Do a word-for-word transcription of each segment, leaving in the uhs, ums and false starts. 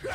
First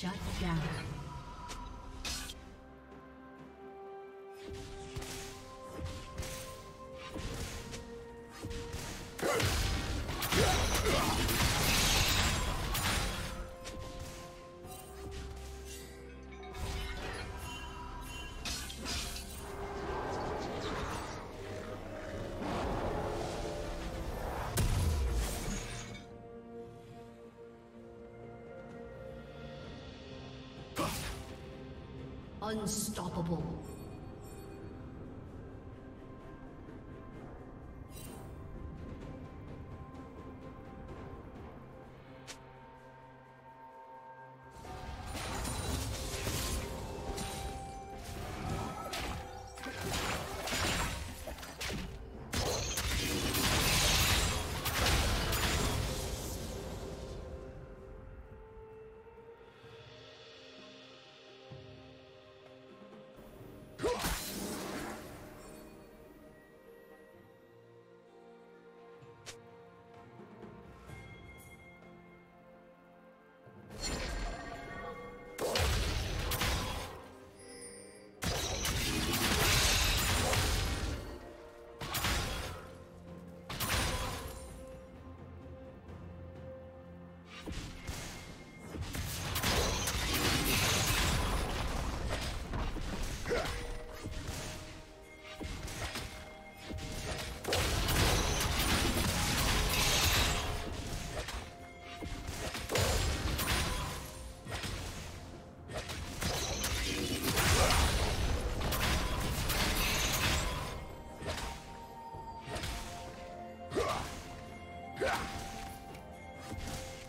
Shut down. Unstoppable.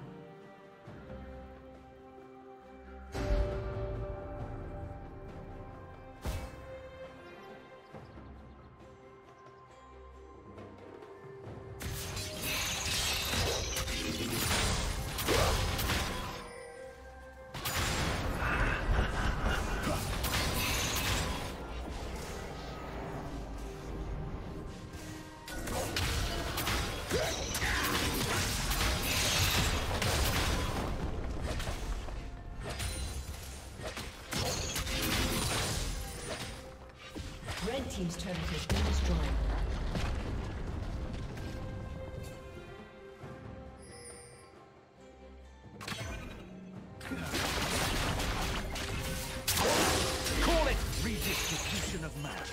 Team's turret has been destroyed. Call it redistribution of magic.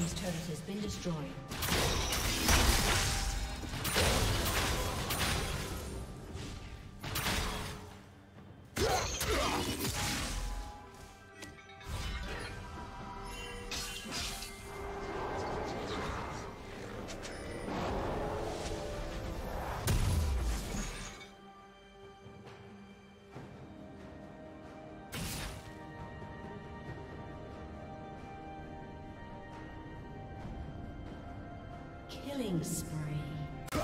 His turret has been destroyed. Killing spree.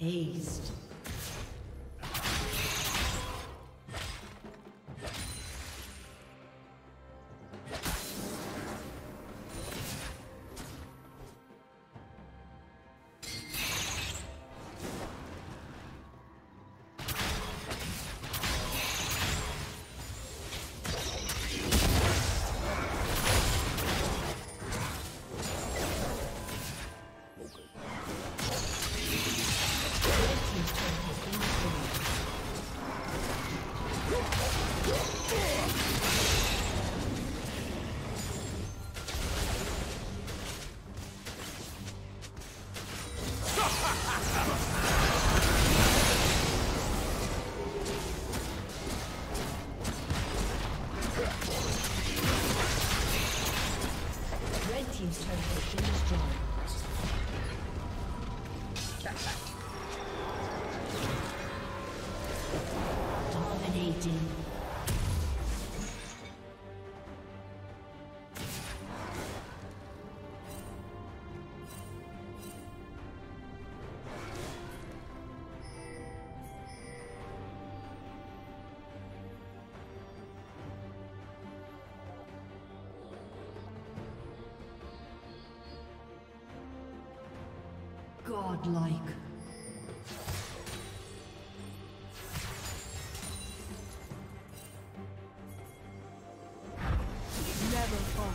Aced. Dominating. Godlike. Never fought.